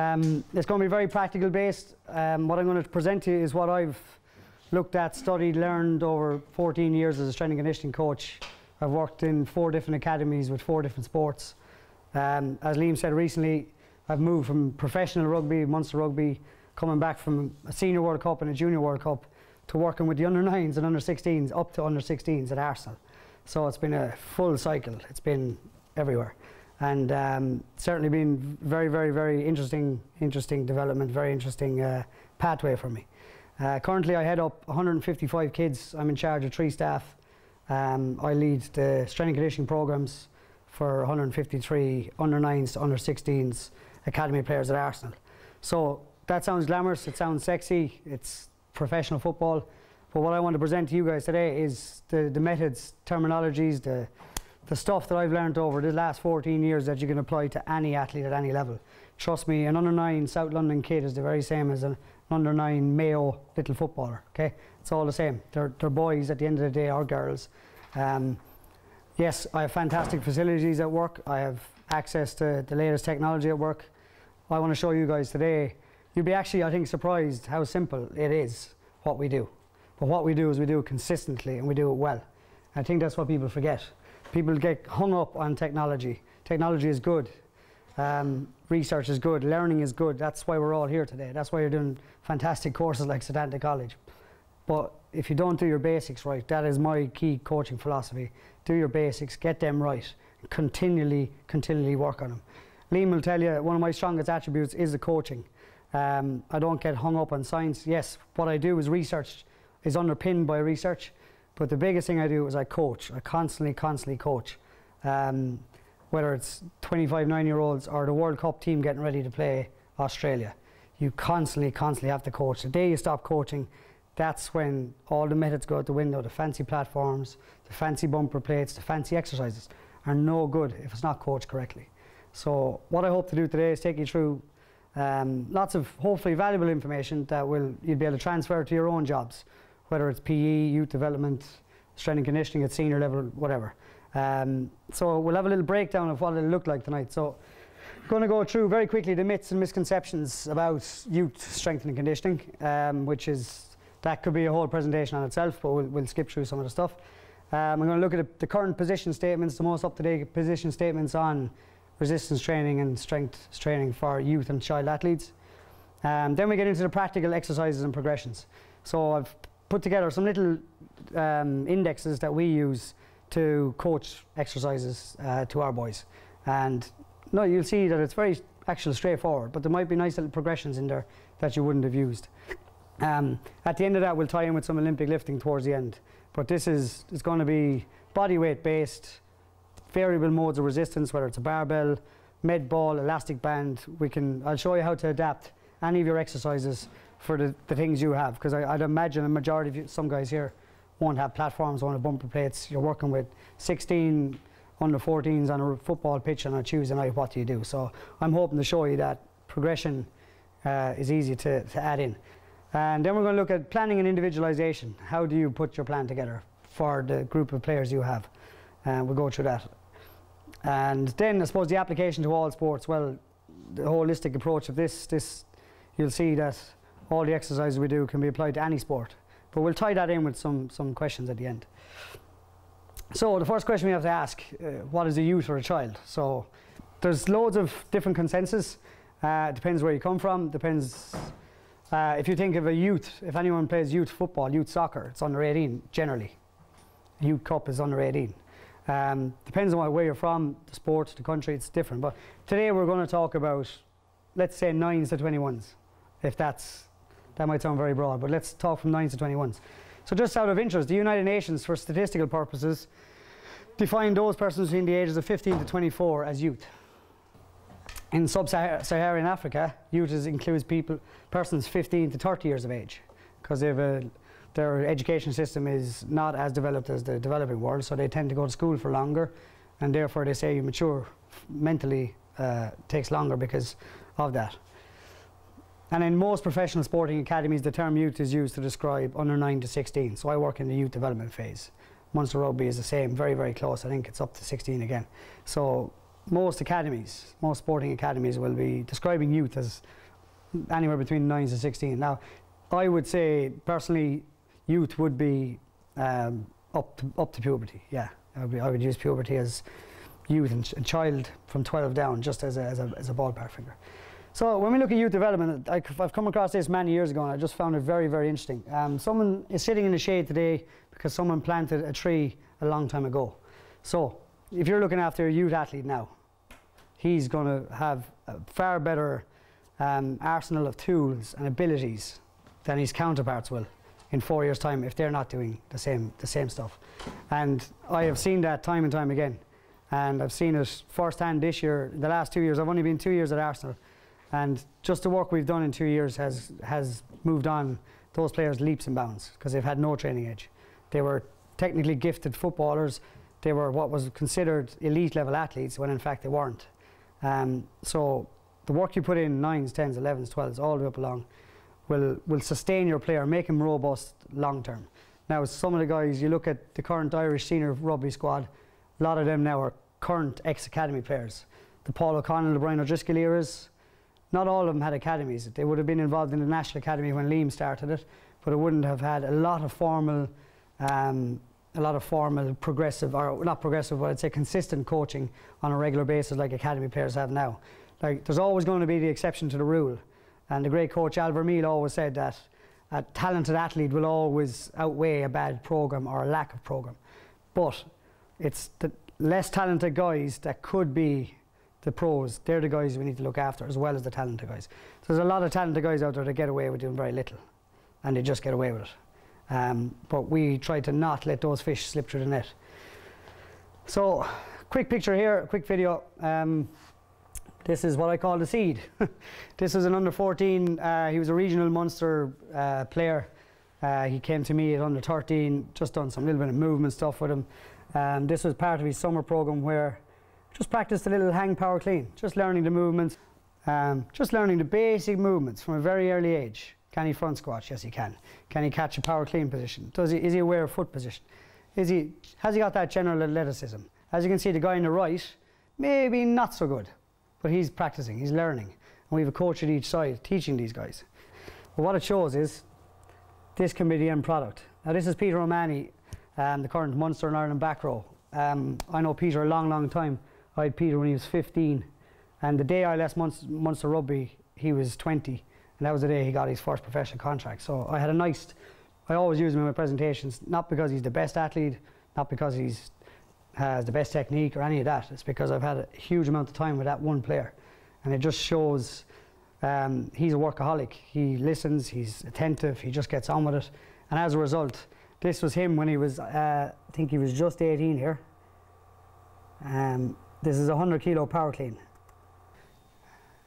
It's going to be very practical based. What I'm going to present to you is what I've looked at, studied, learned over 14 years as a strength and conditioning coach. I've worked in 4 different academies with 4 different sports. As Liam said recently, I've moved from professional rugby, Munster Rugby, coming back from a Senior World Cup and a Junior World Cup, to working with the under-9s and under-16s, up to under-16s at Arsenal. So it's been a full cycle. It's been everywhere. And certainly been very interesting development, very interesting pathway for me. Currently I head up 155 kids. I'm in charge of 3 staff. I lead the strength and conditioning programs for 153 under-9s to under-16s academy players at Arsenal. So that sounds glamorous, it sounds sexy, it's professional football. But what I want to present to you guys today is the methods, terminologies, the stuff that I've learned over the last 14 years that you can apply to any athlete at any level. Trust me, an under-9 South London kid is the very same as an under-9 Mayo little footballer, okay? It's all the same. They're boys at the end of the day, or girls. Yes, I have fantastic facilities at work. I have access to the latest technology at work. What I want to show you guys today, you'll be actually, I think, surprised how simple it is what we do. But what we do is we do it consistently and we do it well. I think that's what people forget. People get hung up on technology. Technology is good. Research is good. Learning is good. That's why we're all here today. That's why you're doing fantastic courses like Sedanta College. But if you don't do your basics right, that is my key coaching philosophy. Do your basics, get them right, continually work on them. Liam will tell you one of my strongest attributes is the coaching. I don't get hung up on science. Yes, what I do is research, is underpinned by research. But the biggest thing I do is I coach. I constantly coach. Whether it's 25 9-year-olds or the World Cup team getting ready to play Australia, you constantly have to coach. The day you stop coaching, that's when all the methods go out the window. The fancy platforms, the fancy bumper plates, the fancy exercises are no good if it's not coached correctly. So what I hope to do today is take you through lots of hopefully valuable information that you'll be able to transfer to your own jobs, whether it's PE, youth development, strength and conditioning at senior level, whatever. So we'll have a little breakdown of what it'll look like tonight. So I'm going to go through very quickly the myths and misconceptions about youth strength and conditioning, that could be a whole presentation on itself, but we'll skip through some of the stuff. I'm going to look at the current position statements, the most up-to-date position statements on resistance training and strength training for youth and child athletes. Then we get into the practical exercises and progressions. So I've put together some little indexes that we use to coach exercises to our boys, and no, you'll see that it's very actually straightforward, but there might be nice little progressions in there that you wouldn't have used. At the end of that, we'll tie in with some Olympic lifting towards the end, but this is going to be body weight based, variable modes of resistance, whether it's a barbell, med ball, elastic band. I'll show you how to adapt any of your exercises for the things you have, because I'd imagine a majority of you, some guys here, won't have platforms, won't have bumper plates. You're working with 16 under 14s on a football pitch on a Tuesday night. What do you do? So I'm hoping to show you that progression is easy to add in. And then we're going to look at planning and individualization. How do you put your plan together for the group of players you have? We'll go through that. And then I suppose the application to all sports. Well, the holistic approach of this, you'll see that all the exercises we do can be applied to any sport. But we'll tie that in with some questions at the end. So the first question we have to ask, what is a youth or a child? So there's loads of different consensus. It depends where you come from. Depends if you think of a youth, if anyone plays youth football, youth soccer, it's under 18 generally. Youth Cup is under 18. Depends on where you're from, the sport, the country, it's different. But today we're going to talk about, let's say 9s to 21s, if that's... That might sound very broad, but let's talk from 9s to 21s. So just out of interest, the United Nations, for statistical purposes, defined those persons between the ages of 15 to 24 as youth. In sub-Saharan Africa, youth includes persons 15 to 30 years of age, because their education system is not as developed as the developing world, so they tend to go to school for longer, and therefore they say you mature mentally takes longer because of that. And in most professional sporting academies, the term youth is used to describe under 9 to 16. So I work in the youth development phase. Munster Rugby is the same, very close. I think it's up to 16 again. So most academies, most sporting academies will be describing youth as anywhere between 9s and 16. Now, I would say, personally, youth would be up to puberty, yeah. I would use puberty as youth and child from 12 down, just as a ballpark figure. So when we look at youth development, I've come across this many years ago and I just found it very, very interesting. Someone is sitting in the shade today because someone planted a tree a long time ago. So if you're looking after a youth athlete now, he's going to have a far better arsenal of tools and abilities than his counterparts will in 4 years' time if they're not doing the same stuff. And I have seen that time and time again. And I've seen it firsthand this year, the last 2 years. I've only been 2 years at Arsenal. And just the work we've done in 2 years has moved on those players leaps and bounds because they've had no training age. They were technically gifted footballers. They were what was considered elite level athletes when in fact they weren't. So the work you put in 9s, 10s, 11s, 12s, all the way up along will sustain your player, make him robust long term. Now some of the guys, you look at the current Irish senior rugby squad, a lot of them now are current ex-academy players. The Paul O'Connell, the Brian O'Driscoll eras, not all of them had academies. They would have been involved in the National Academy when Liam started it, but it wouldn't have had a lot of formal progressive, or not progressive, but I'd say consistent coaching on a regular basis like academy players have now. Like, there's always going to be the exception to the rule. And the great coach Al Vermeil always said that a talented athlete will always outweigh a bad program or a lack of program. But it's the less talented guys that could be the pros. They're the guys we need to look after, as well as the talented guys. So there's a lot of talented guys out there that get away with doing very little, and they just get away with it. But we try to not let those fish slip through the net. So, quick picture here, quick video. This is what I call the seed. This is an under-14. He was a regional Munster player. He came to me at under-13, just done some little bit of movement stuff with him. This was part of his summer program where just practiced a little hang power clean, just learning the movements, just learning the basic movements from a very early age. Can he front squat? Yes, he can. Can he catch a power clean position? Is he aware of foot position? Has he got that general athleticism? As you can see, the guy on the right, maybe not so good, but he's practicing, he's learning. And we have a coach at each side teaching these guys. But what it shows is this can be the end product. Now this is Peter O'Malley, the current Munster and Ireland back row. I know Peter a long, long time. I had Peter when he was 15, and the day I left Munster Rugby, he was 20, and that was the day he got his first professional contract. So I had a nice, I always use him in my presentations, not because he's the best athlete, not because he has the best technique or any of that. It's because I've had a huge amount of time with that one player, and it just shows he's a workaholic. He listens, he's attentive, he just gets on with it, and as a result, this was him when he was, I think he was just 18 here. This is a 100-kilo power clean.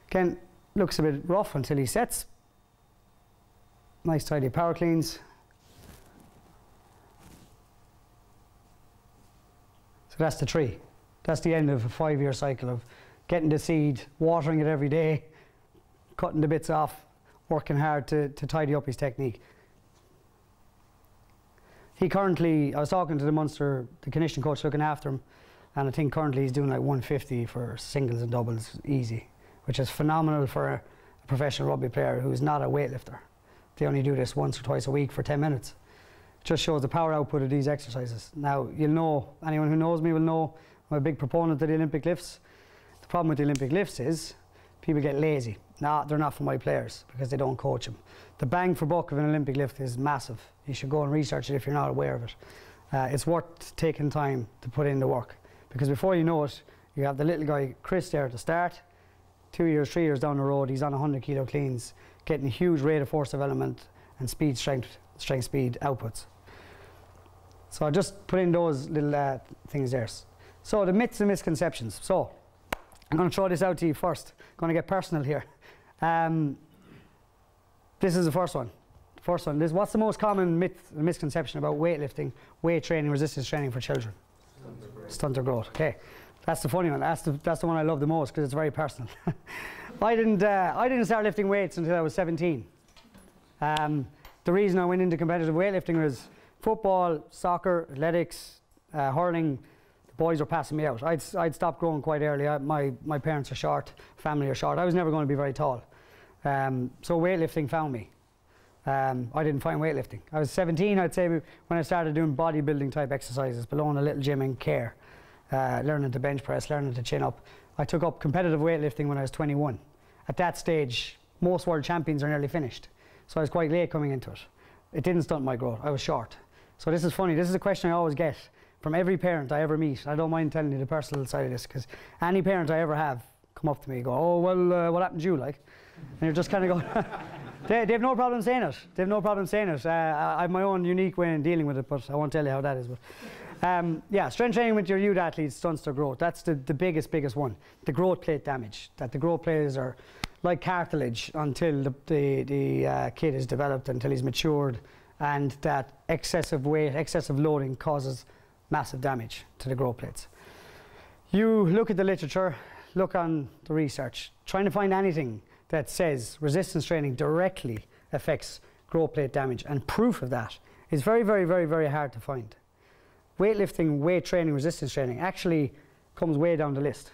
Again, looks a bit rough until he sets. Nice tidy power cleans. So that's the tree. That's the end of a 5-year cycle of getting the seed, watering it every day, cutting the bits off, working hard to tidy up his technique. He currently, I was talking to the Munster, the conditioning coach looking after him, and I think currently he's doing like 150 for singles and doubles easy, which is phenomenal for a professional rugby player who's not a weightlifter. They only do this once or twice a week for 10 minutes. It just shows the power output of these exercises. Now, you'll know, anyone who knows me will know, I'm a big proponent of the Olympic lifts. The problem with the Olympic lifts is people get lazy. Nah, they're not for my players because they don't coach them. The bang for buck of an Olympic lift is massive. You should go and research it if you're not aware of it. It's worth taking time to put in the work. Because before you know it, you have the little guy, Chris, there at the start. 2 years, 3 years down the road, he's on 100-kilo cleans, getting a huge rate of force development and speed, strength, speed outputs. So I just put in those little things there. So the myths and misconceptions. So I'm going to throw this out to you first. I'm going to get personal here. This is the first one. This, what's the most common myth and misconception about weightlifting, weight training, resistance training for children? Stunter growth. Okay, that's the funny one. That's the one I love the most because it's very personal. I didn't start lifting weights until I was 17. The reason I went into competitive weightlifting was football, soccer, athletics, hurling. the boys were passing me out. I'd stopped growing quite early. My parents are short, family are short. I was never going to be very tall. So weightlifting found me. I didn't find weightlifting. I was 17, I'd say, when I started doing bodybuilding type exercises, below in a little gym in Care, learning to bench press, learning to chin up. I took up competitive weightlifting when I was 21. At that stage, most world champions are nearly finished. So I was quite late coming into it. It didn't stunt my growth, I was short. So this is funny, this is a question I always get from every parent I ever meet. I don't mind telling you the personal side of this, because any parent I ever have come up to me and go, oh, well, what happened to you, like? And you're just kind of going, they have no problem saying it. They have no problem saying it. I have my own unique way in dealing with it, but I won't tell you how that is. But yeah, strength training with your youth athletes stunts their growth. That's the biggest one. The growth plate damage, that the growth plates are like cartilage until the kid is developed, until he's matured, and that excessive weight, excessive loading causes massive damage to the growth plates. You look at the literature, look on the research, trying to find anything that says resistance training directly affects growth plate damage, and proof of that is very hard to find. Weightlifting, weight training, resistance training actually comes way down the list.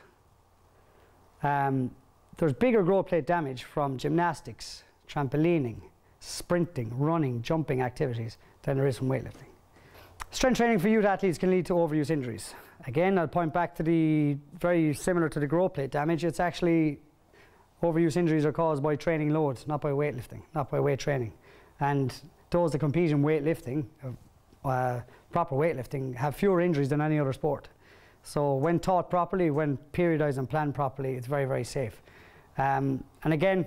There's bigger growth plate damage from gymnastics, trampolining, sprinting, running, jumping activities than there is from weightlifting. Strength training for youth athletes can lead to overuse injuries. Again, I'll point back to the very similar to the growth plate damage. It's actually overuse injuries are caused by training loads, not by weightlifting, not by weight training. And those that compete in weightlifting, proper weightlifting, have fewer injuries than any other sport. So when taught properly, when periodized and planned properly, it's very safe. And again,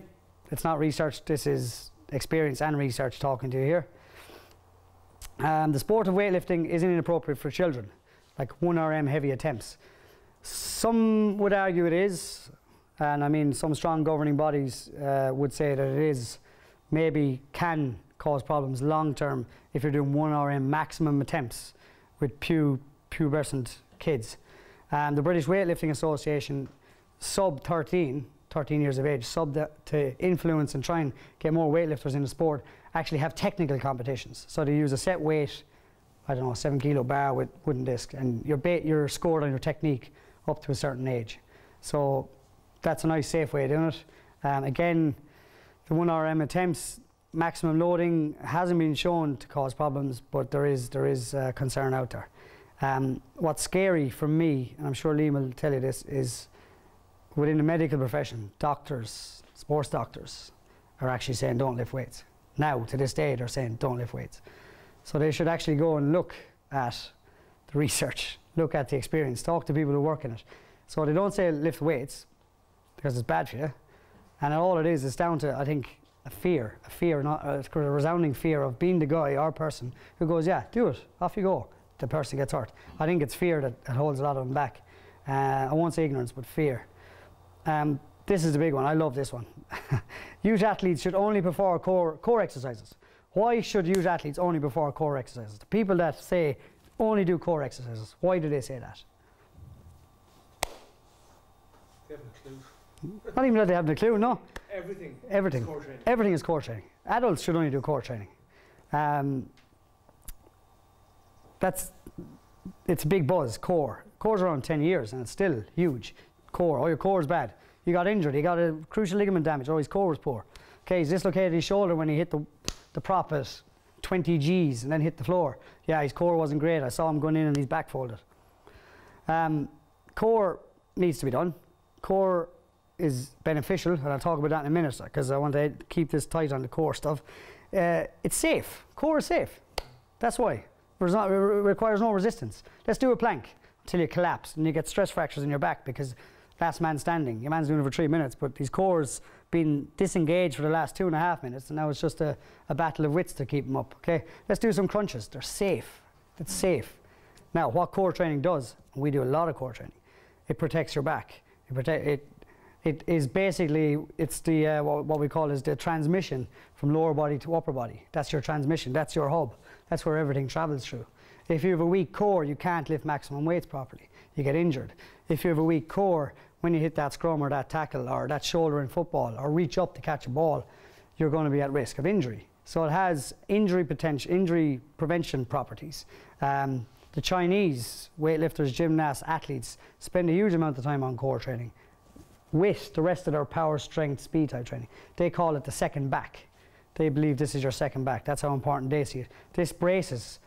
it's not research, this is experience and research talking to you here. The sport of weightlifting isn't inappropriate for children, like 1RM heavy attempts. Some would argue it is, and I mean some strong governing bodies would say that it is, maybe can cause problems long term if you're doing 1RM maximum attempts with pubescent kids. The British Weightlifting Association, sub 13 years of age, sub to influence and try and get more weightlifters in the sport, actually have technical competitions. So they use a set weight, I don't know, 7 kilo bar with wooden disc, and you're scored on your technique up to a certain age. So that's a nice safe way of doing it. Again, the 1RM attempts, maximum loading hasn't been shown to cause problems, but there is concern out there. What's scary for me, and I'm sure Liam will tell you this, is within the medical profession, doctors, sports doctors, are actually saying don't lift weights. Now, to this day, they're saying don't lift weights. So they should actually go and look at the research, look at the experience, talk to people who work in it. So they don't say lift weights, because it's bad for you. And all it is down to, I think, a resounding fear of being the guy or person who goes, yeah, do it, off you go. The person gets hurt. I think it's fear that holds a lot of them back. I won't say ignorance, but fear. This is the big one. I love this one. Youth athletes should only perform core exercises. Why should youth athletes only perform core exercises? The people that say only do core exercises, why do they say that? They haven't a clue. Not even that they haven't a clue, no. Everything is core training. Everything is core training. Adults should only do core training. It's a big buzz, core. Core's around 10 years and it's still huge. Core, oh, your core's bad. You got injured, you got a crucial ligament damage, or his core was poor. Okay, he's dislocated his shoulder when he hit the prop at 20 Gs and then hit the floor. Yeah, his core wasn't great. I saw him going in and he's back folded. Core needs to be done. Core is beneficial, and I'll talk about that in a minute, because I want to keep this tight on the core stuff. It's safe. Core is safe. That's why. It requires no resistance. Let's do a plank until you collapse and you get stress fractures in your back because last man standing. Your man's doing it for 3 minutes, but his core's been disengaged for the last 2.5 minutes, and now it's just a battle of wits to keep him up. Okay, let's do some crunches. They're safe. That's safe. Now, what core training does, and we do a lot of core training, it protects your back. It is basically, it's the what we call is the transmission from lower body to upper body. That's your transmission. That's your hub. That's where everything travels through. If you have a weak core, you can't lift maximum weights properly. You get injured. If you have a weak core, when you hit that scrum or that tackle or that shoulder in football or reach up to catch a ball, you're going to be at risk of injury. So it has injury prevention properties. The Chinese weightlifters, gymnasts, athletes spend a huge amount of time on core training with the rest of their power, strength, speed type training. They call it the second back. They believe this is your second back. That's how important they see it. This braces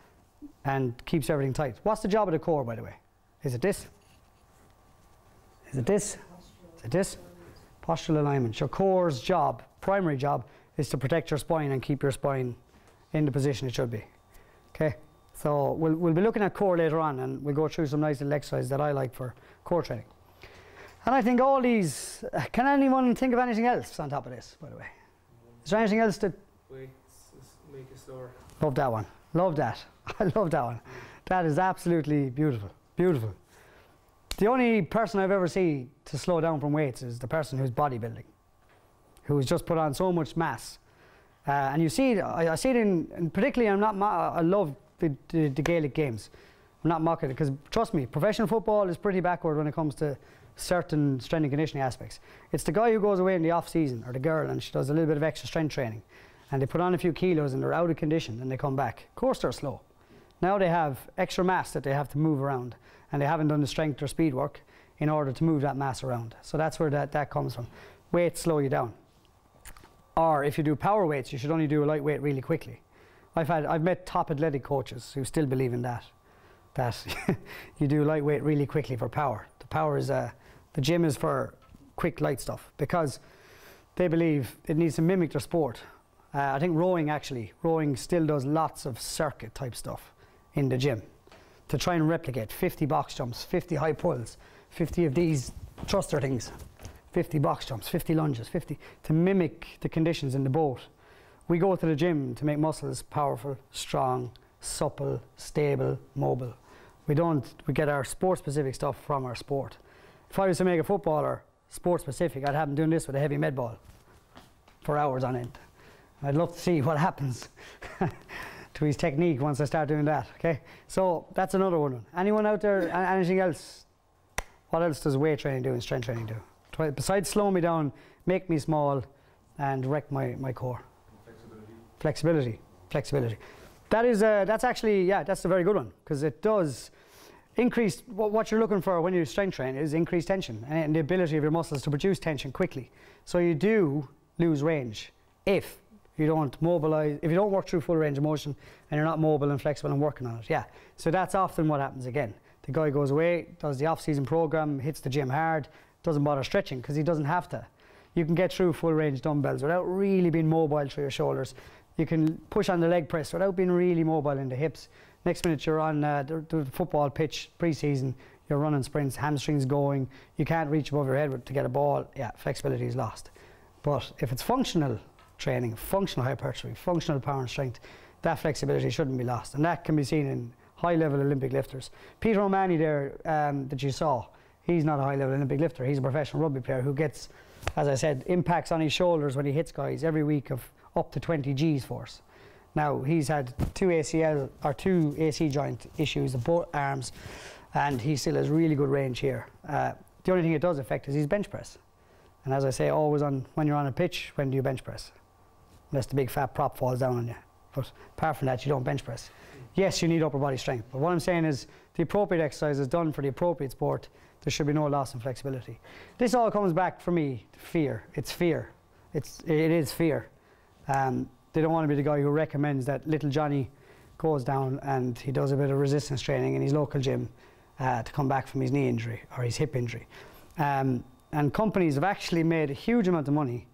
and keeps everything tight. What's the job of the core, by the way? Is it this? Is it this? Is it this? Postural alignment. Your core's job, primary job, is to protect your spine and keep your spine in the position it should be. Okay? So we'll be looking at core later on, and we'll go through some nice little exercises that I like for core training. And I think all these, can anyone think of anything else on top of this, by the way? Is there anything else that... Wait, make it slower. Love that one. Love that. I love that one. That is absolutely beautiful. Beautiful. The only person I've ever seen to slow down from weights is the person who's bodybuilding, who's just put on so much mass. And you see, I see it in particularly, I love the Gaelic games. I'm not mocking it, because trust me, professional football is pretty backward when it comes to certain strength and conditioning aspects. It's the guy who goes away in the off season, or the girl, and she does a little bit of extra strength training, and they put on a few kilos and they're out of condition and they come back. Of course they're slow. Now they have extra mass that they have to move around, and they haven't done the strength or speed work in order to move that mass around. So that's where that comes from. Weights slow you down. Or if you do power weights, you should only do a lightweight really quickly. I've met top athletic coaches who still believe in that you do lightweight really quickly for power. The power is, the gym is for quick light stuff, because they believe it needs to mimic their sport. I think rowing still does lots of circuit type stuff in the gym to try and replicate 50 box jumps, 50 high pulls, 50 of these thruster things, 50 box jumps, 50 lunges, 50, to mimic the conditions in the boat. We go to the gym to make muscles powerful, strong, supple, stable, mobile. We get our sport-specific stuff from our sport. If I was to make a footballer sport-specific, I'd have him doing this with a heavy med ball for hours on end. I'd love to see what happens to his technique once I start doing that, okay? So that's another one. Anyone out there, anything else? What else does weight training do and strength training do? Besides slowing me down, make me small, and wreck my core. Flexibility. That's a very good one, because it does increase, what you're looking for when you strength train is increased tension and the ability of your muscles to produce tension quickly. So you do lose range if you don't mobilize, if you don't work through full range of motion and you're not mobile and flexible and working on it, yeah. So that's often what happens again. The guy goes away, does the off-season program, hits the gym hard, doesn't bother stretching because he doesn't have to. You can get through full range dumbbells without really being mobile through your shoulders. You can push on the leg press without being really mobile in the hips. Next minute you're on the football pitch pre-season, you're running sprints, hamstrings going, you can't reach above your head to get a ball, yeah, flexibility is lost. But if it's functional training, functional hypertrophy, functional power and strength, that flexibility shouldn't be lost. And that can be seen in high-level Olympic lifters. Peter O'Malley there that you saw, he's not a high-level Olympic lifter, he's a professional rugby player who gets, as I said, impacts on his shoulders when he hits guys every week of up to 20 G's force. Now he's had two AC joint issues of both arms, and he still has really good range here. The only thing it does affect is his bench press. And as I say, always when you're on a pitch, when do you bench press? Unless the big fat prop falls down on you. But apart from that, you don't bench press. Yes, you need upper body strength, but what I'm saying is the appropriate exercise is done for the appropriate sport. There should be no loss in flexibility. This all comes back, for me, to fear. It's fear. It is fear. They don't want to be the guy who recommends that little Johnny goes down and he does a bit of resistance training in his local gym to come back from his knee injury or his hip injury. And companies have actually made a huge amount of money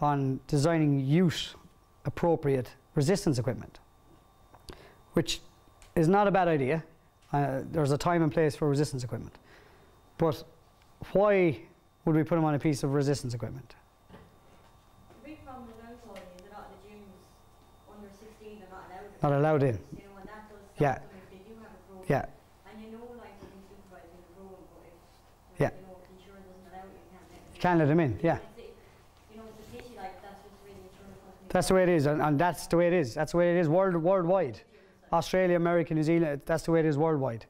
on designing youth-appropriate resistance equipment, which is not a bad idea. There's a time and place for resistance equipment. But why would we put them on a piece of resistance equipment? The big problem now, Tony, is a lot of the gyms under 16 are not allowed in. You know, and that does stop them if they do have a program. Yeah. And you know, like, you can supervise in a program, but if you know, the insurance doesn't allow it, you can't let them in. You can't let them in, yeah. You know, it's a pity, like, that's just really insurance company. That's the way it is, and that's the way it is. That's the way it is worldwide. Australia, America, New Zealand, that's the way it is worldwide.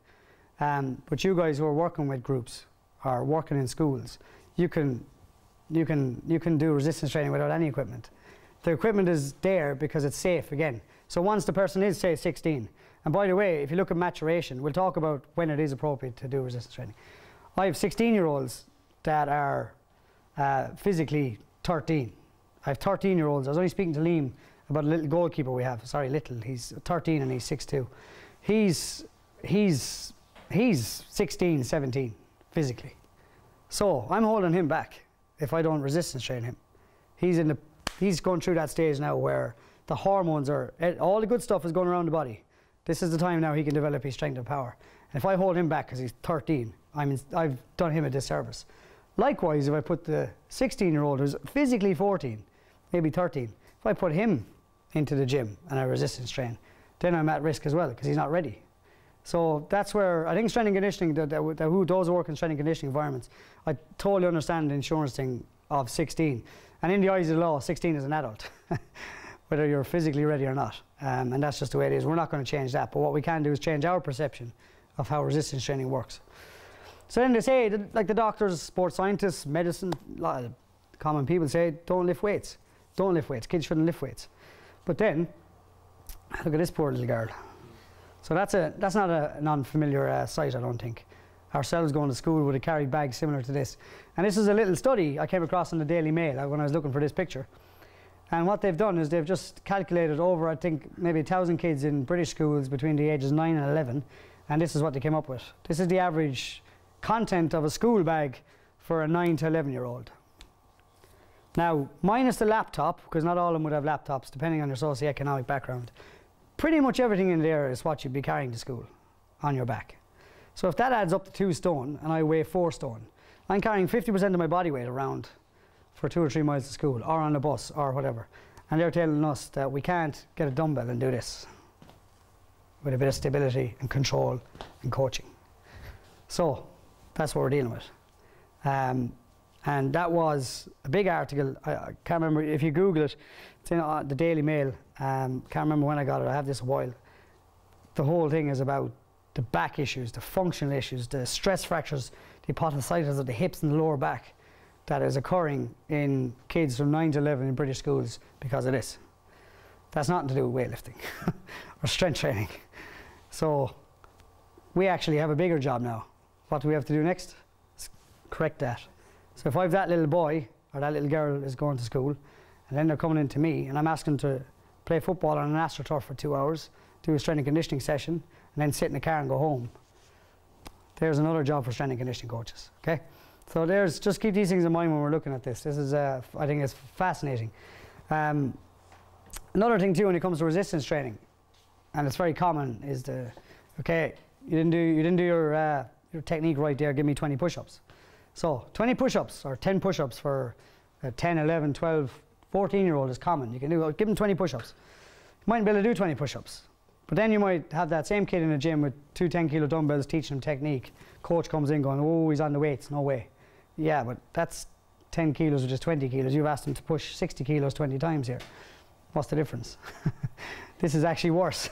But you guys who are working with groups or working in schools, you can do resistance training without any equipment. The equipment is there because it's safe again. So once the person is, say, 16, And by the way, if you look at maturation, we'll talk about when it is appropriate to do resistance training. I have 16-year-olds that are physically 13. I have 13-year-olds. I was only speaking to Liam about a little goalkeeper we have. Sorry, little. He's 13 and he's 6'2". He's 16, 17 physically. So I'm holding him back if I don't resistance train him. He's going through that stage now where the hormones are, all the good stuff is going around the body. This is the time now he can develop his strength and power. And if I hold him back because he's 13, I've done him a disservice. Likewise, if I put the 16-year-old who's physically 14, maybe 13, if I put him into the gym and I resistance train, then I'm at risk as well because he's not ready. So that's where I think strength and conditioning, who does work in strength and conditioning environments, I totally understand the insurance thing of 16. And in the eyes of the law, 16 is an adult, whether you're physically ready or not. And that's just the way it is. We're not going to change that. But what we can do is change our perception of how resistance training works. So then they say, like the doctors, sports scientists, medicine, a lot of common people say, don't lift weights. Don't lift weights. Kids shouldn't lift weights. But then, look at this poor little girl. So that's not an unfamiliar sight, I don't think. Ourselves going to school with a carry bag similar to this. And this is a little study I came across in the Daily Mail when I was looking for this picture. And what they've done is they've just calculated over, I think, maybe 1,000 kids in British schools between the ages 9 and 11. And this is what they came up with. This is the average content of a school bag for a 9 to 11-year-old. Now, minus the laptop, because not all of them would have laptops, depending on your socioeconomic background, pretty much everything in there is what you'd be carrying to school on your back. So if that adds up to 2 stone, and I weigh 4 stone, I'm carrying 50% of my body weight around for 2 or 3 miles to school, or on the bus, or whatever. And they're telling us that we can't get a dumbbell and do this with a bit of stability and control and coaching. So that's what we're dealing with. And that was a big article. I can't remember, if you Google it, it's in the Daily Mail. Can't remember when I got it, I have this a while. The whole thing is about the back issues, the functional issues, the stress fractures, the apophysitis of the hips and the lower back that is occurring in kids from 9 to 11 in British schools because of this. That's nothing to do with weightlifting or strength training. So we actually have a bigger job now. What do we have to do next? Correct that. So if I have that little boy or that little girl is going to school and then they're coming in to me and I'm asking them to play football on an AstroTurf for 2 hours, do a strength and conditioning session, and then sit in the car and go home. There's another job for strength and conditioning coaches, okay? So there's, just keep these things in mind when we're looking at this. This is, I think it's fascinating. Another thing too when it comes to resistance training, and it's very common, is the, okay, you didn't do your technique right there, give me 20 push-ups. So 20 push-ups or 10 push-ups for 10, 11, 12, 14-year-old is common. You can do, give them 20 push-ups. You mightn't be able to do 20 push-ups. But then you might have that same kid in the gym with two 10-kilo dumbbells teaching him technique. Coach comes in going, oh, he's on the weights, no way. Yeah, but that's 10 kilos or just 20 kilos. You've asked him to push 60 kilos 20 times here. What's the difference? This is actually worse.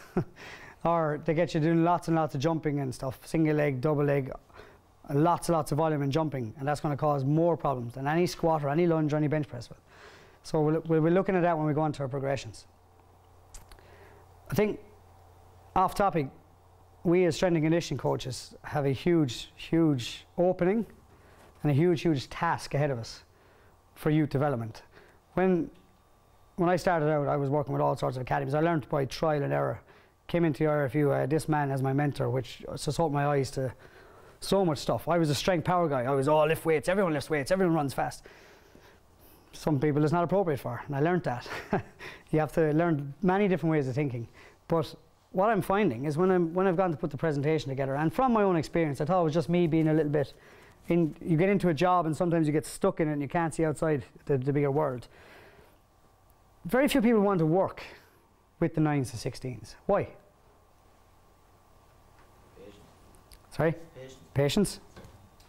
Or they get you doing lots and lots of jumping and stuff, single leg, double leg, lots and lots of volume and jumping, and that's going to cause more problems than any squat or any lunge or any bench press will. So we'll be looking at that when we go on to our progressions. I think, off topic, we as strength and conditioning coaches have a huge, huge opening and a huge, huge task ahead of us for youth development. When I started out, I was working with all sorts of academies. I learned by trial and error. Came into the IRFU, I had this man as my mentor, which just opened my eyes to so much stuff. I was a strength power guy. I was, oh, lift weights, everyone lifts weights, everyone runs fast. Some people it's not appropriate for, and I learned that. You have to learn many different ways of thinking. But what I'm finding is when I've gone to put the presentation together, and from my own experience, I thought it was just me being a little bit, you get into a job and sometimes you get stuck in it and you can't see outside the bigger world. Very few people want to work with the 9s and 16s. Why? Patience. Sorry? Patience. Patience.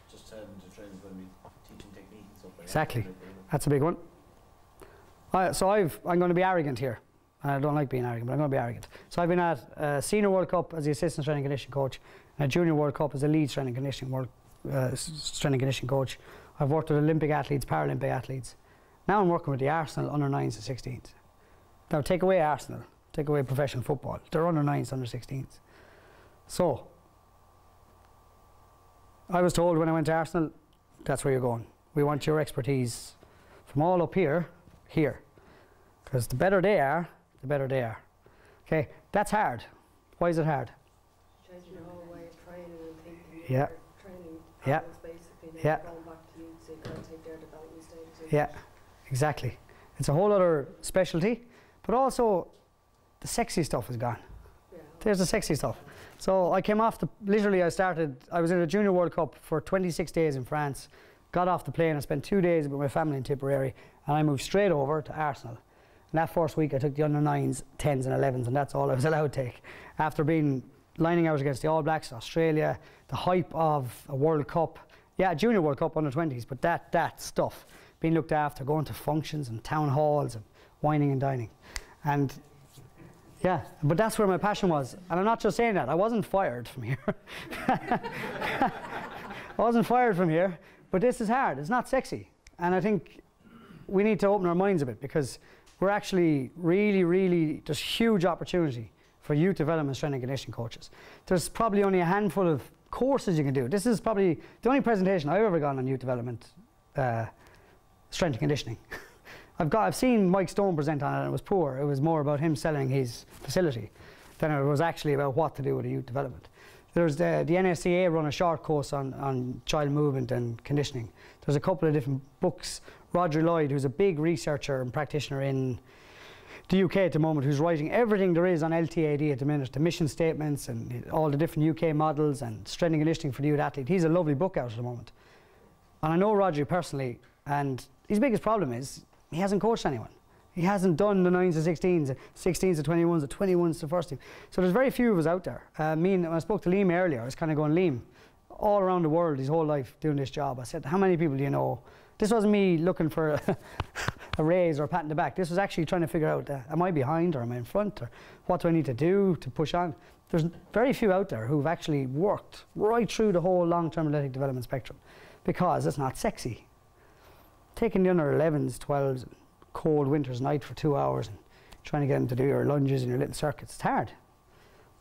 Just tell them to train when we teaching technique and stuff like that. Exactly. That's a big one. I'm going to be arrogant here. And I don't like being arrogant, but I'm going to be arrogant. So I've been at a Senior World Cup as the Assistant Strength and Conditioning Coach, and a Junior World Cup as the Lead Strength and Conditioning, Strength and Conditioning Coach. I've worked with Olympic athletes, Paralympic athletes. Now I'm working with the Arsenal under 9s and 16s. Now take away Arsenal, take away professional football. They're under 9s, under 16s. So, I was told when I went to Arsenal, that's where you're going. We want your expertise from all up here. Because the better they are, the better they are. Okay, that's hard. Why is it hard? Changing the whole way of training and thinking. Yeah. Training problems, basically. Yeah. Going back to youth, so you can't take their development stages. Yeah, exactly. It's a whole other specialty, but also the sexy stuff is gone. Yeah. There's the sexy stuff. So I came off the, literally I was in a Junior World Cup for 26 days in France, got off the plane, I spent 2 days with my family in Tipperary, and I moved straight over to Arsenal. And that first week I took the under-9s, 10s and 11s, and that's all I was allowed to take. After lining out against the All Blacks, Australia, the hype of a World Cup, yeah, Junior World Cup, under-20s, but that stuff, being looked after, going to functions and town halls and wining and dining. And yeah, but that's where my passion was. And I'm not just saying that, I wasn't fired from here. I wasn't fired from here, but this is hard, it's not sexy. And I think we need to open our minds a bit, because we're actually really, really, there's huge opportunity for youth development strength and conditioning coaches. There's probably only a handful of courses you can do. This is probably the only presentation I've ever gone on youth development strength and conditioning. I've seen Mike Stone present on it, and it was poor. It was more about him selling his facility than it was actually about what to do with the youth development. There's the NSCA run a short course on child movement and conditioning. There's a couple of different books. Roger Lloyd, who's a big researcher and practitioner in the UK at the moment, who's writing everything there is on LTAD at the minute, the mission statements and all the different UK models and strength and conditioning for the youth athlete. He's a lovely book out at the moment. And I know Roger personally, and his biggest problem is he hasn't coached anyone. He hasn't done the 9s to 16s, 16s to 21s, the 21s to first team. So there's very few of us out there. When I spoke to Liam earlier, I was kind of going, Liam, all around the world his whole life doing this job. I said, how many people do you know? This wasn't me looking for a raise or a pat on the back. This was actually trying to figure out, am I behind or am I in front? Or what do I need to do to push on? There's very few out there who've actually worked right through the whole long-term athletic development spectrum, because it's not sexy. Taking the under 11s, 12s, cold winter's night for 2 hours and trying to get them to do your lunges and your little circuits, it's hard.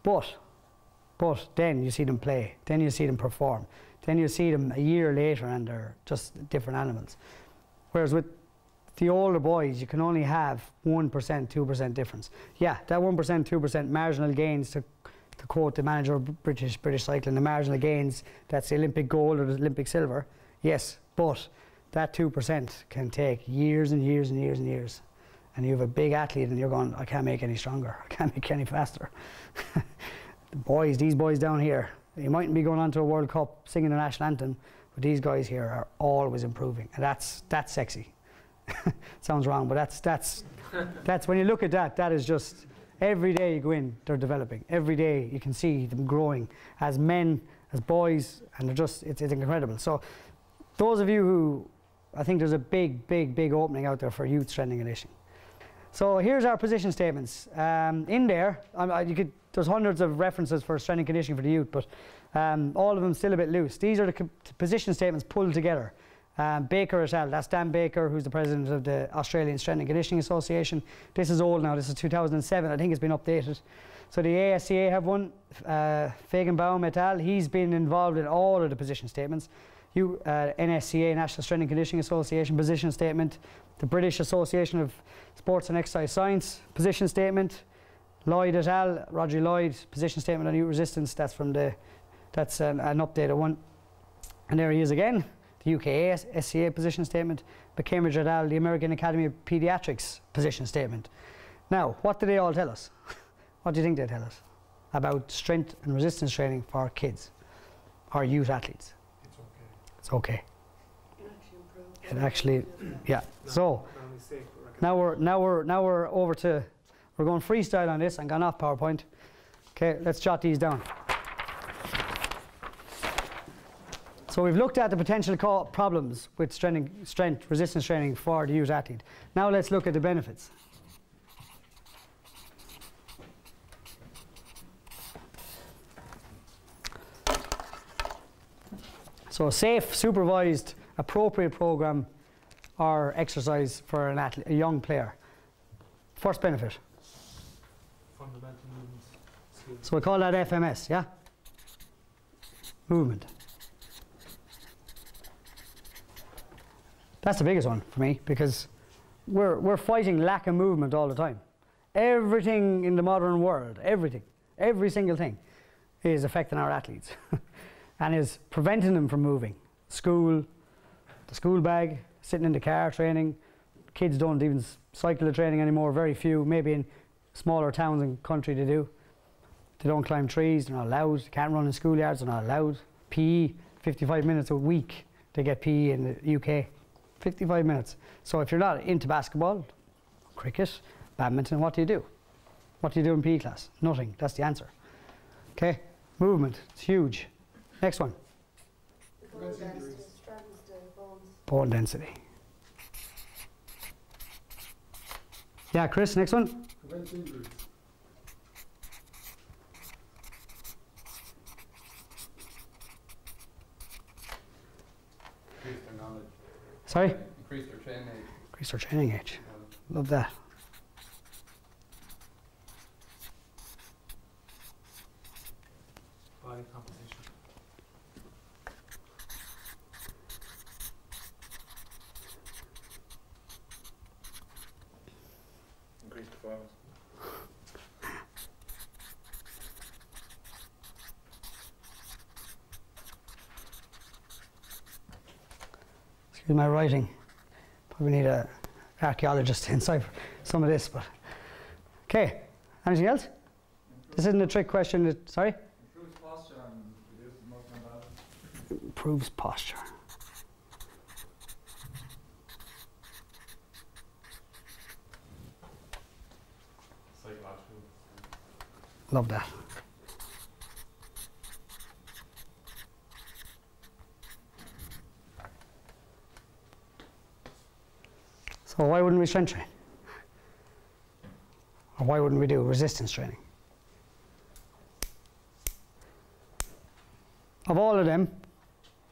But then you see them play, then you see them perform, then you see them a year later and they're just different animals. Whereas with the older boys, you can only have 1%, 2% difference. Yeah, that 1%, 2% marginal gains, to quote the manager of British Cycling, the marginal gains, that's the Olympic gold or the Olympic silver. Yes, but that 2% can take years and years and years and years. And you have a big athlete and you're going, I can't make any stronger, I can't make any faster. These boys down here, you mightn't be going on to a World Cup singing the national anthem, but these guys here are always improving. And that's sexy. Sounds wrong, but that's when you look at that is just, every day you go in, they're developing. Every day you can see them growing as men, as boys, and they're just, it's incredible. So those of you who, I think there's a big, big, big opening out there for youth strength and conditioning. So here's our position statements. In there, there's hundreds of references for strength and conditioning for the youth, but all of them still a bit loose. These are the position statements pulled together. Baker et al., that's Dan Baker, who's the president of the Australian Strength and Conditioning Association. This is old now, this is 2007, I think it's been updated. So the ASCA have one, Fagenbaum et al., he's been involved in all of the position statements. NSCA, National Strength and Conditioning Association, position statement. The British Association of Sports and Exercise Science, position statement. Lloyd et al., Roger Lloyd, position statement on youth resistance. That's from the, that's an updated one. And there he is again, the UK SCA position statement. But Cambridge et al., the American Academy of Pediatrics, position statement. Now, what do they all tell us? What do you think they tell us about strength and resistance training for kids, or youth athletes? It's okay. It actually, yeah. So now we're over to, we're going freestyle on this and gone off PowerPoint. Okay, let's jot these down. So we've looked at the potential problems with strength resistance training for the youth athlete. Now let's look at the benefits. So a safe, supervised, appropriate program or exercise for an athlete, a young player. First benefit. Fundamental movement skills. So we call that FMS, yeah? movement. That's the biggest one for me, because we're fighting lack of movement all the time. Everything in the modern world, everything, every single thing is affecting our athletes and is preventing them from moving. School, the school bag, sitting in the car training. Kids don't even cycle to training anymore, very few. Maybe in smaller towns and country they do. They don't climb trees, they're not allowed. They can't run in schoolyards, they're not allowed. PE, 55 minutes a week they get PE in the UK. 55 minutes. So if you're not into basketball, cricket, badminton, what do you do? What do you do in PE class? Nothing. That's the answer. Okay? Movement. It's huge. Next one. Bone density. Yeah, Chris, next one. Prevent injuries. Increase their knowledge. Sorry? Increase their training age. Increase their training age. Yeah. Love that. Body composition. Increase performance. Excuse my writing. Probably need an archaeologist to decipher some of this, but okay. Anything else? This isn't a trick question. Sorry? Improves posture and reduces emotional balance. Improves posture. Psychological. Love that. So why wouldn't we strength train? Or why wouldn't we do resistance training? Of all of them,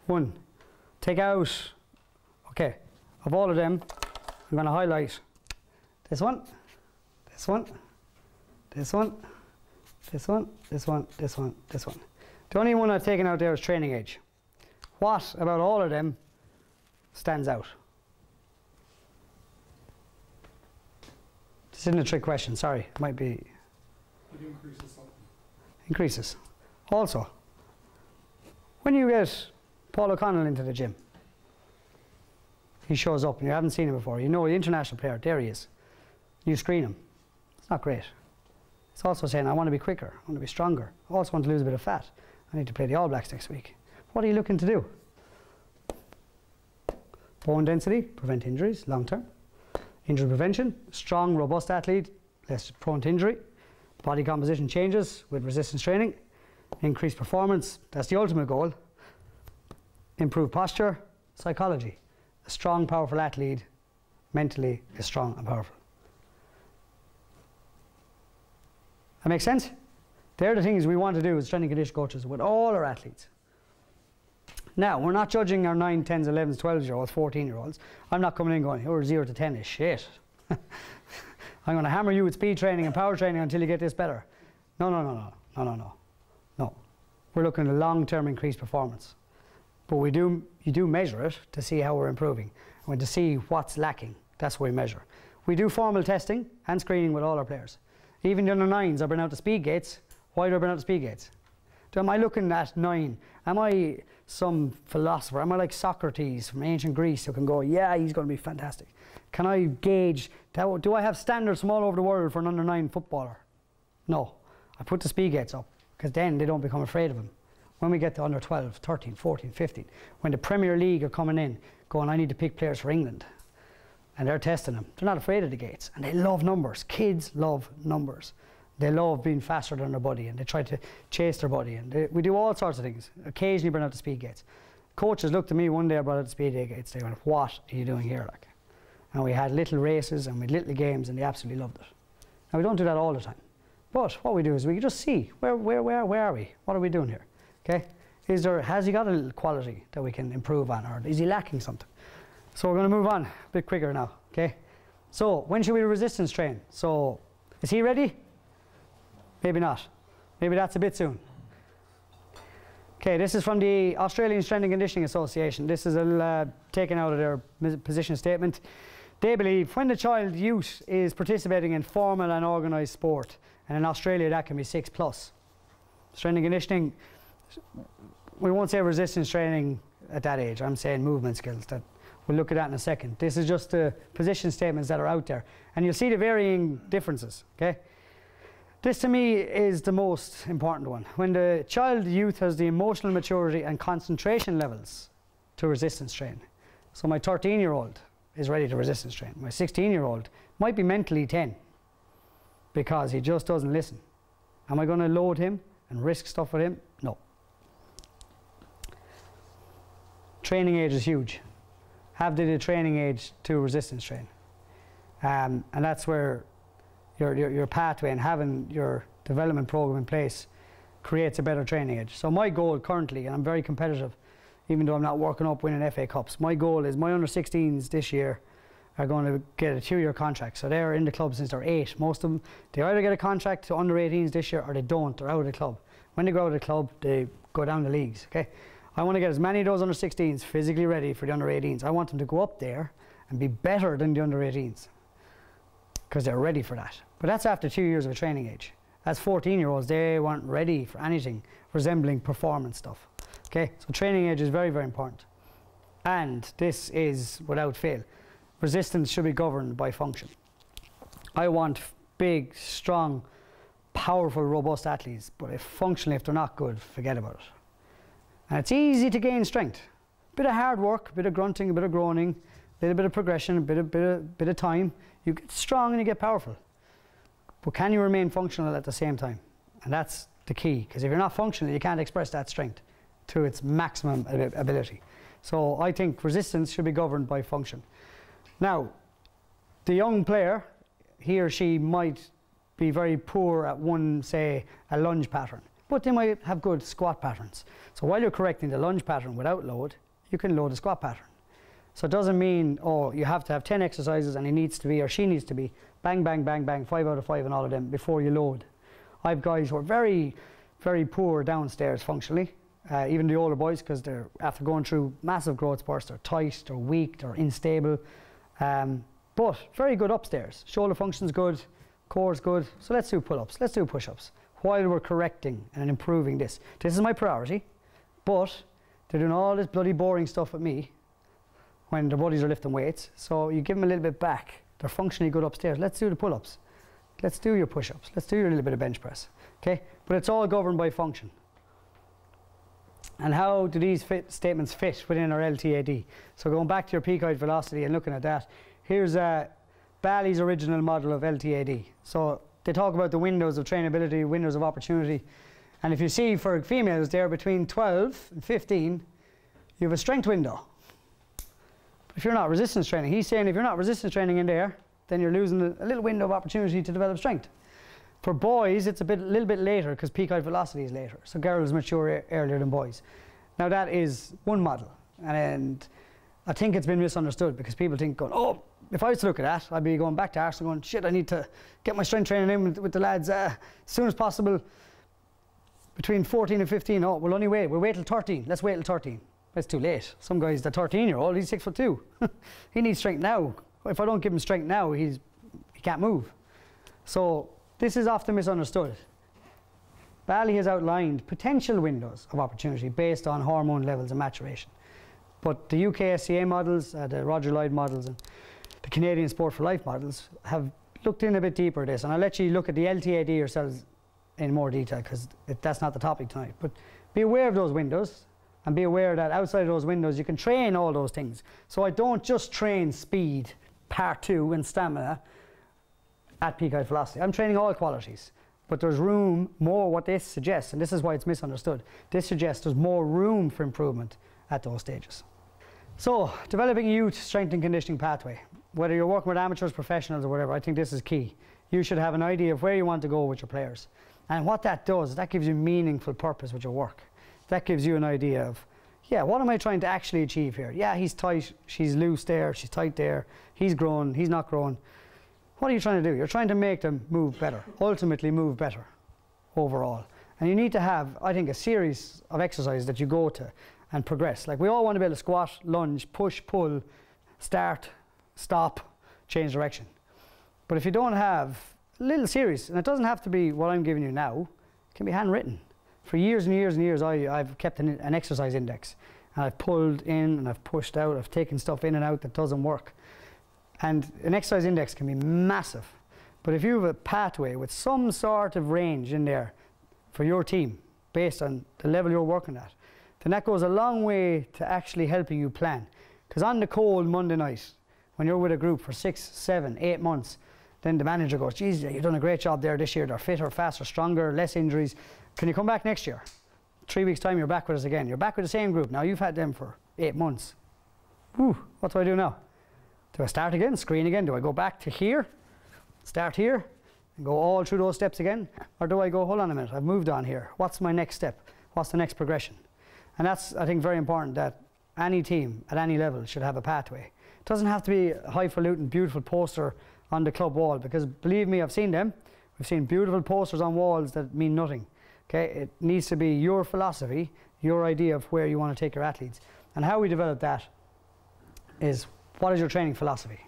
one, take out, okay, of all of them, I'm going to highlight this one, this one, this one, this one, this one, this one, this one. The only one I've taken out there is training age. What about all of them stands out? This isn't a trick question, sorry, it might be... It increases something. Increases. Also, when you get Paul O'Connell into the gym, he shows up and you haven't seen him before, you know, the international player, there he is. You screen him. It's not great. It's also saying, I want to be quicker, I want to be stronger, I also want to lose a bit of fat. I need to play the All Blacks next week. What are you looking to do? Bone density, prevent injuries, long term. Injury prevention, strong, robust athlete, less prone to injury. Body composition changes with resistance training. Increased performance, that's the ultimate goal. Improved posture, psychology. A strong, powerful athlete mentally is strong and powerful. That makes sense? They're the things we want to do as strength and conditioning coaches with all our athletes. Now, we're not judging our 9, 10s, 11s, 12-year-olds, 14-year-olds. I'm not coming in going, you're 0 to 10 is shit. I'm going to hammer you with speed training and power training until you get this better. No, no, no, no, no, no, no. No. We're looking at long-term increased performance. But you do measure it to see how we're improving and to see what's lacking. That's what we measure. We do formal testing and screening with all our players. Even the under 9s, I bring out the speed gates. Why do I bring out the speed gates? Am I looking at 9? Am I some philosopher? Am I like Socrates from ancient Greece who can go, yeah, he's going to be fantastic? Can I gauge, do I have standards from all over the world for an under 9 footballer? No. I put the speed gates up because then they don't become afraid of him. When we get to under 12, 13, 14, 15, when the Premier League are coming in, going, I need to pick players for England, and they're testing them, they're not afraid of the gates, and they love numbers. Kids love numbers. They love being faster than their body and they try to chase their body. And we do all sorts of things. Occasionally burn out the speed gates. Coaches looked at me one day, I brought out the speed gates. They went, what are you doing here? Like? And we had little races and we had little games and they absolutely loved it. Now we don't do that all the time. But what we do is we just see, where are we? What are we doing here? Okay? Is there, has he got a little quality that we can improve on, or is he lacking something? So we're going to move on a bit quicker now. Okay? So when should we resistance train? So is he ready? Maybe not. Maybe that's a bit soon. Okay, this is from the Australian Strength and Conditioning Association. This is taken out of their position statement. They believe when the child youth is participating in formal and organised sport, and in Australia that can be 6+. Strength and conditioning, we won't say resistance training at that age, I'm saying movement skills. That we'll look at that in a second. This is just the position statements that are out there, and you'll see the varying differences, okay? This to me is the most important one. When the child youth has the emotional maturity and concentration levels to resistance train. So my 13-year-old is ready to resistance train. My 16-year-old might be mentally 10 because he just doesn't listen. Am I going to load him and risk stuff with him? No. Training age is huge. Have they the training age to resistance train? And that's where your pathway and having your development program in place creates a better training age. So my goal currently, and I'm very competitive, even though I'm not working up winning FA Cups, my goal is my under-16s this year are going to get a 2-year contract. So they're in the club since they're 8. Most of them, they either get a contract to under-18s this year or they don't. They're out of the club. When they go out of the club, they go down the leagues. Okay, I want to get as many of those under-16s physically ready for the under-18s. I want them to go up there and be better than the under-18s because they're ready for that. But that's after 2 years of a training age. As 14-year-olds, they weren't ready for anything resembling performance stuff. Okay, so training age is very, very important. And this is without fail. Resistance should be governed by function. I want big, strong, powerful, robust athletes, but if functionally, if they're not good, forget about it. And it's easy to gain strength. A bit of hard work, a bit of grunting, a bit of groaning, a little bit of progression, a bit of time. You get strong and you get powerful. But can you remain functional at the same time? And that's the key, because if you're not functional, you can't express that strength to its maximum ability. So I think resistance should be governed by function. Now, the young player, he or she might be very poor at one, say, a lunge pattern, but they might have good squat patterns. So while you're correcting the lunge pattern without load, you can load the squat pattern. So it doesn't mean, oh, you have to have 10 exercises and he needs to be, or she needs to be, bang, bang, bang, bang, 5 out of 5 and all of them before you load. I have guys who are very, very poor downstairs functionally, even the older boys, because they're, after going through massive growth spurts, they're tight, they're weak, they're unstable, but very good upstairs. Shoulder function's good, core's good, so let's do pull-ups, let's do push-ups, while we're correcting and improving this. This is my priority, but they're doing all this bloody boring stuff at me when their bodies are lifting weights, so you give them a little bit back. They're functionally good upstairs. Let's do the pull-ups. Let's do your push-ups. Let's do your little bit of bench press, okay? But it's all governed by function. And how do these statements fit within our LTAD? So going back to your peak height velocity and looking at that, here's Bally's original model of LTAD. So they talk about the windows of trainability, windows of opportunity. And if you see for females, they're between 12 and 15, you have a strength window. If you're not resistance training, he's saying if you're not resistance training in there, then you're losing a little window of opportunity to develop strength. For boys, it's a little bit later because peak height velocity is later. So girls mature earlier than boys. Now that is one model, and I think it's been misunderstood because people think, oh, if I was to look at that, I'd be going back to Arsenal going, shit, I need to get my strength training in with the lads as soon as possible. Between 14 and 15, oh, we'll only wait. We'll wait till 13. Let's wait till 13. It's too late. Some guy's the 13-year-old, he's 6'2". He needs strength now. If I don't give him strength now, he can't move. So this is often misunderstood. Bally has outlined potential windows of opportunity based on hormone levels and maturation. But the UK SCA models, the Roger Lloyd models, and the Canadian Sport for Life models have looked in a bit deeper at this. And I'll let you look at the LTAD yourselves in more detail because that's not the topic tonight. But be aware of those windows. And be aware that outside of those windows, you can train all those things. So I don't just train speed, part 2, and stamina at peak height velocity. I'm training all qualities, but there's room more what this suggests, and this is why it's misunderstood. This suggests there's more room for improvement at those stages. So developing youth strength and conditioning pathway. Whether you're working with amateurs, professionals, or whatever, I think this is key. You should have an idea of where you want to go with your players. And what that does is that gives you meaningful purpose with your work. That gives you an idea of, yeah, what am I trying to actually achieve here? Yeah, he's tight, she's loose there, she's tight there, he's grown, he's not grown. What are you trying to do? You're trying to make them move better, ultimately move better overall. And you need to have, I think, a series of exercises that you go to and progress. Like, we all want to be able to squat, lunge, push, pull, start, stop, change direction. But if you don't have a little series, and it doesn't have to be what I'm giving you now, it can be handwritten. For years and years and years, I've kept an exercise index. And I've pulled in and I've pushed out, I've taken stuff in and out that doesn't work. And an exercise index can be massive. But if you have a pathway with some sort of range in there for your team, based on the level you're working at, then that goes a long way to actually helping you plan. Because on the cold Monday night, when you're with a group for 6, 7, 8 months, then the manager goes, geez, you've done a great job there this year. They're fitter, faster, stronger, less injuries. Can you come back next year? 3 weeks' time, you're back with us again. You're back with the same group. Now you've had them for 8 months. Whew, what do I do now? Do I start again, screen again? Do I go back to here, start here, and go all through those steps again? Or do I go, hold on a minute, I've moved on here. What's my next step? What's the next progression? And that's, I think, very important that any team at any level should have a pathway. It doesn't have to be a highfalutin, beautiful poster on the club wall, because believe me, I've seen them. We've seen beautiful posters on walls that mean nothing. It needs to be your philosophy, your idea of where you want to take your athletes. And how we develop that is, what is your training philosophy?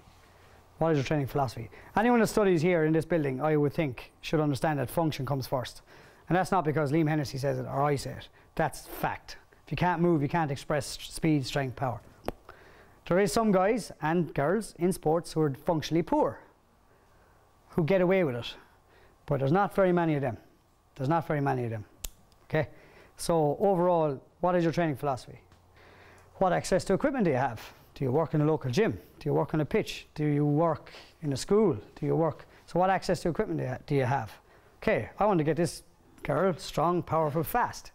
What is your training philosophy? Anyone that studies here in this building, I would think, should understand that function comes first. And that's not because Liam Hennessy says it or I say it. That's fact. If you can't move, you can't express speed, strength, power. There is some guys and girls in sports who are functionally poor, who get away with it. But there's not very many of them. There's not very many of them, okay? So overall, what is your training philosophy? What access to equipment do you have? Do you work in a local gym? Do you work on a pitch? Do you work in a school? Do you work? So what access to equipment do you have? Okay, I want to get this girl strong, powerful, fast.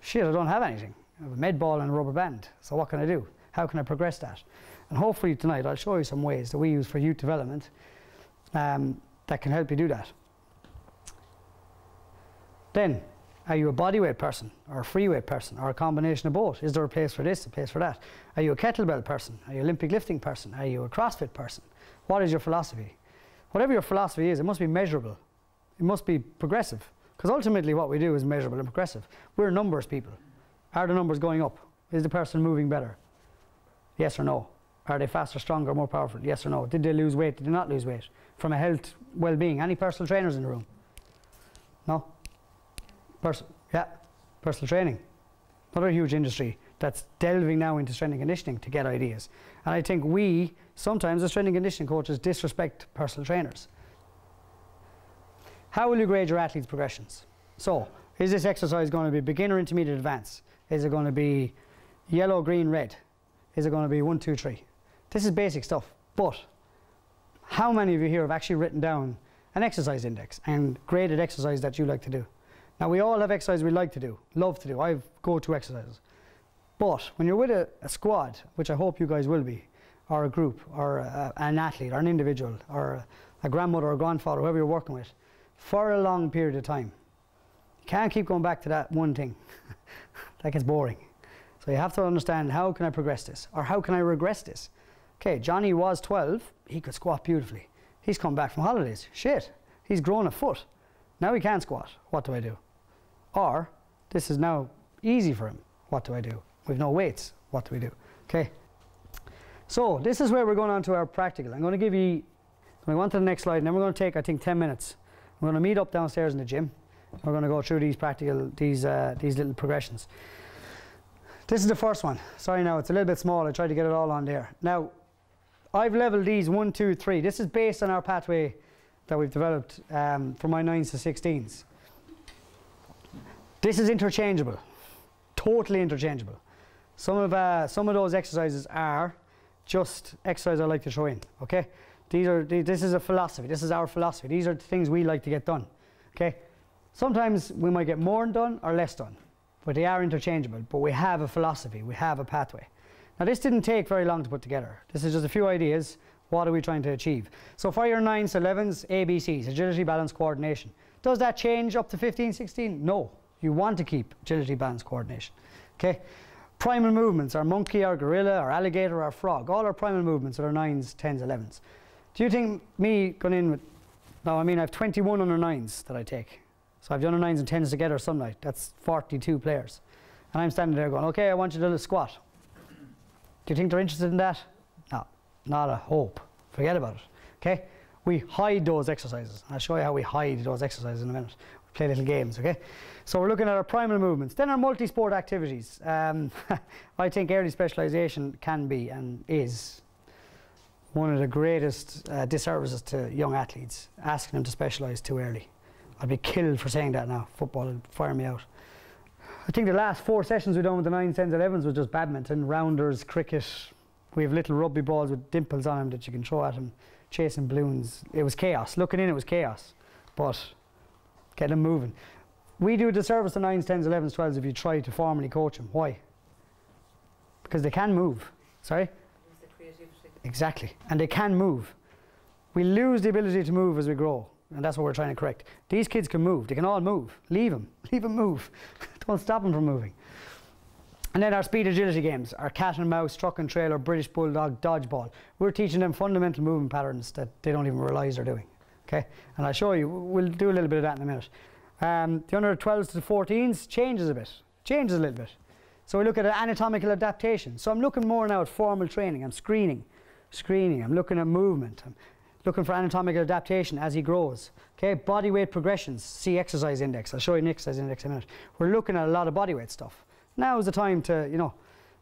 Shit, I don't have anything. I have a med ball and a rubber band. So what can I do? How can I progress that? And hopefully tonight I'll show you some ways that we use for youth development that can help you do that. Then, are you a bodyweight person, or a freeweight person, or a combination of both? Is there a place for this, a place for that? Are you a kettlebell person? Are you an Olympic lifting person? Are you a CrossFit person? What is your philosophy? Whatever your philosophy is, it must be measurable. It must be progressive. Because ultimately what we do is measurable and progressive. We're numbers people. Are the numbers going up? Is the person moving better? Yes or no? Are they faster, stronger, more powerful? Yes or no? Did they lose weight? Did they not lose weight? From a health, well-being. Any personal trainers in the room? No? Yeah, personal training. Another huge industry that's delving now into strength and conditioning to get ideas. And I think we, sometimes as strength and conditioning coaches, disrespect personal trainers. How will you grade your athletes' progressions? So, is this exercise going to be beginner, intermediate, advanced? Is it going to be yellow, green, red? Is it going to be 1, 2, 3? This is basic stuff, but how many of you here have actually written down an exercise index and graded exercise that you like to do? Now, we all have exercises we like to do, love to do. I have go-to exercises. But when you're with a squad, which I hope you guys will be, or a group, or an athlete, or an individual, or a grandmother or a grandfather, whoever you're working with, for a long period of time, you can't keep going back to that one thing. That gets boring. So you have to understand, how can I progress this? Or how can I regress this? Okay, Johnny was 12. He could squat beautifully. He's come back from holidays. Shit, he's grown a foot. Now he can't squat. What do I do? Or, this is now easy for him. What do I do? We've no weights. What do we do? Okay. So, this is where we're going on to our practical. I'm going to give you, I'm going to go on to the next slide, and then we're going to take, I think, 10 minutes. We're going to meet up downstairs in the gym. We're going to go through these practical, these little progressions. This is the first one. Sorry now, it's a little bit small. I tried to get it all on there. Now, I've leveled these 1, 2, 3. This is based on our pathway that we've developed for my 9s to 16s. This is interchangeable, totally interchangeable. Some of those exercises are just exercises I like to throw in, okay? This is a philosophy, this is our philosophy. These are the things we like to get done, okay? Sometimes we might get more done or less done, but they are interchangeable, but we have a philosophy, we have a pathway. Now, this didn't take very long to put together. This is just a few ideas. What are we trying to achieve? So for your 9s, 11s, ABCs, agility, balance, coordination. Does that change up to 15, 16? No. You want to keep agility, balance, coordination. Okay? Primal movements, our monkey, our gorilla, our alligator, our frog, all our primal movements are 9s, 10s, 11s. Do you think me going in with, no, I mean, I have 21 under 9s that I take. So I've done the 9s and 10s together some night. That's 42 players. And I'm standing there going, okay, I want you to do a squat. Do you think they're interested in that? No, not a hope. Forget about it, okay? We hide those exercises. I'll show you how we hide those exercises in a minute. We play little games, okay? So we're looking at our primal movements. Then our multi-sport activities. I think early specialization can be and is one of the greatest disservices to young athletes, asking them to specialize too early. I'd be killed for saying that now. Football would fire me out. I think the last 4 sessions we've done with the 9s, 10s, 11s was just badminton, rounders, cricket. We have little rugby balls with dimples on them that you can throw at them, chasing balloons. It was chaos. Looking in, it was chaos. But get them moving. We do a disservice to 9s, 10s, 11s, 12s if you try to formally coach them. Why? Because they can move. Sorry? It's the creativity. Exactly. And they can move. We lose the ability to move as we grow. And that's what we're trying to correct. These kids can move. They can all move. Leave them. Leave them move. Don't stop them from moving. And then our speed agility games, our cat and mouse, truck and trailer, British bulldog, dodgeball. We're teaching them fundamental movement patterns that they don't even realise they're doing. Okay? And I'll show you. We'll do a little bit of that in a minute. The under 12s to the 14s changes a bit. Changes a little bit. So we look at anatomical adaptation. So I'm looking more now at formal training. I'm screening. I'm looking at movement. I'm looking for anatomical adaptation as he grows. Okay, body weight progressions, see exercise index. I'll show you an exercise index in a minute. We're looking at a lot of body weight stuff. Now is the time to, you know,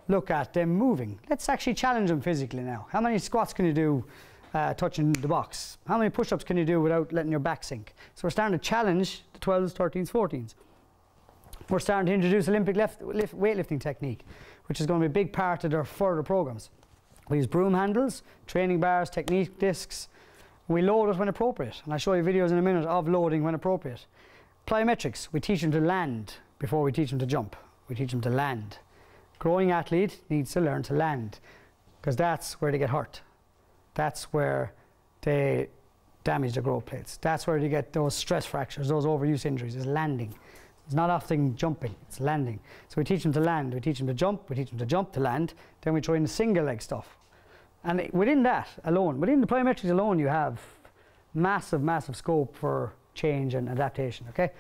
look at them moving. Let's actually challenge them physically now. How many squats can you do touching the box? How many push-ups can you do without letting your back sink? So we're starting to challenge the 12s, 13s, 14s. We're starting to introduce Olympic weightlifting technique, which is going to be a big part of their further programs. We use broom handles, training bars, technique discs. We load it when appropriate, and I'll show you videos in a minute of loading when appropriate. Plyometrics, we teach them to land before we teach them to jump. We teach them to land. Growing athlete needs to learn to land, because that's where they get hurt. That's where they damage the growth plates. That's where they get those stress fractures, those overuse injuries, is landing. It's not often jumping, it's landing. So we teach them to land, we teach them to jump, we teach them to jump, to land, then we throw in the single leg stuff. And within that alone, within the plyometrics alone, you have massive, massive scope for change and adaptation, okay?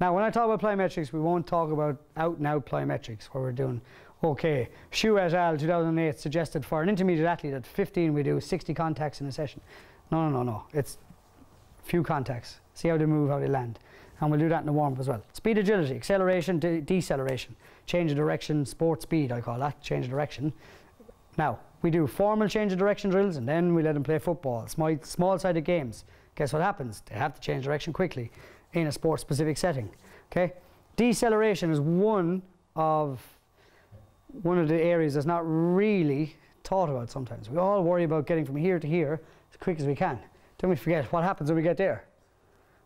Now, when I talk about plyometrics, we won't talk about out-and-out plyometrics, where we're doing, okay, Shu et al. 2008 suggested for an intermediate athlete at 15, we do 60 contacts in a session. No, no, no, no. It's few contacts. See how they move, how they land. And we'll do that in the warm-up as well. Speed agility, acceleration, deceleration, change of direction, sport speed, I call that, change of direction. Now, we do formal change of direction drills, and then we let them play football, small-sided games. Guess what happens? They have to change direction quickly in a sport-specific setting. Okay? Deceleration is one of the areas that's not really thought about sometimes. We all worry about getting from here to here as quick as we can. Then we forget what happens when we get there.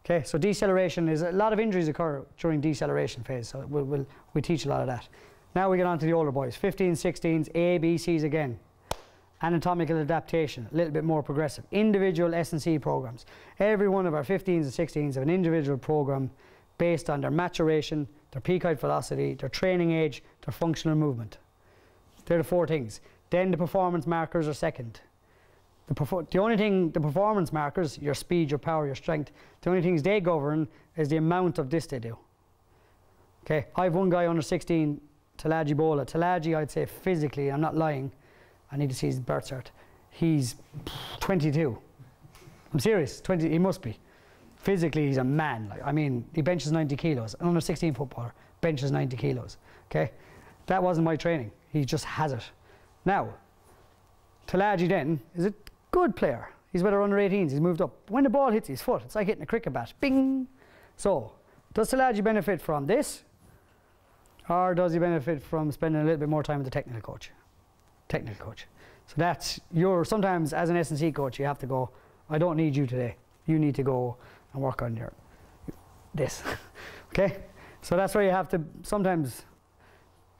Okay? So deceleration is a lot of injuries occur during deceleration phase, so we teach a lot of that. Now we get on to the older boys, 15s, 16s, A, B, Cs again. Anatomical adaptation, a little bit more progressive. Individual S&C programs. Every one of our 15s and 16s have an individual program based on their maturation, their peak height velocity, their training age, their functional movement. They're the 4 things. Then the performance markers are second. The only thing, the performance markers, your speed, your power, your strength, the only things they govern is the amount of this they do. Okay, I have one guy under 16, Talaji Bola. Talaji, I'd say physically, I'm not lying, I need to see his birth cert. He's 22. I'm serious, 20, he must be. Physically, he's a man. Like, I mean, he benches 90 kilos. An under 16 footballer benches 90 kilos, okay? That wasn't my training. He just has it. Now, Talaji then is a good player. He's with our under 18s, he's moved up. When the ball hits his foot, it's like hitting a cricket bat, bing. So, does Talaji benefit from this? Or does he benefit from spending a little bit more time with the technical coach? So that's your, sometimes as an S&C coach, you have to go, I don't need you today. You need to go and work on your, this, okay? So that's where you have to sometimes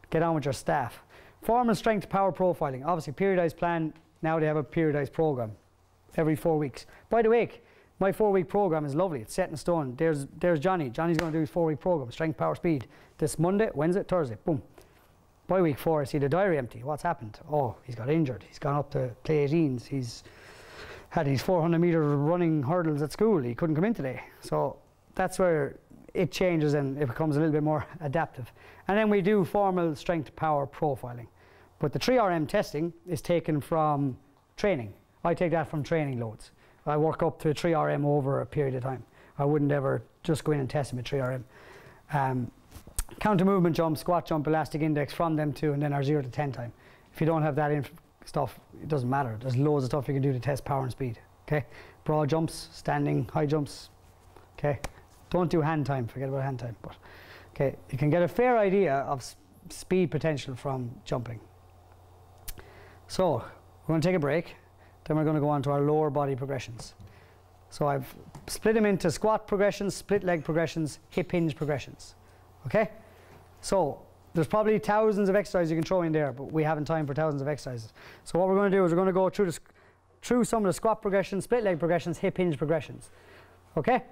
get on with your staff. Form and strength power profiling. Obviously, periodized plan, now they have a periodized program every 4 weeks. By the way, my 4-week program is lovely. It's set in stone. There's Johnny. Johnny's going to do his 4-week program, strength, power, speed. This Monday, Wednesday, Thursday, boom. By week 4, I see the diary empty. What's happened? Oh, he's got injured. He's gone up to play 18s. He's had his 400-meter running hurdles at school. He couldn't come in today. So that's where it changes and it becomes a little bit more adaptive. And then we do formal strength power profiling. But the 3RM testing is taken from training. I take that from training loads. I work up to 3RM over a period of time. I wouldn't ever just go in and test them at 3RM. Counter movement jump, squat jump, elastic index from them too, and then our 0 to 10 time. If you don't have that stuff, it doesn't matter. There's loads of stuff you can do to test power and speed. Okay, broad jumps, standing, high jumps. Okay, don't do hand time, forget about hand time. But okay, you can get a fair idea of speed potential from jumping. So we're going to take a break, then we're going to go on to our lower body progressions. So I've split them into squat progressions, split leg progressions, hip hinge progressions. Okay, so there's probably thousands of exercises you can throw in there, but we haven't time for thousands of exercises. So what we're going to do is we're going to go through some of the squat progressions, split leg progressions, hip hinge progressions. Okay.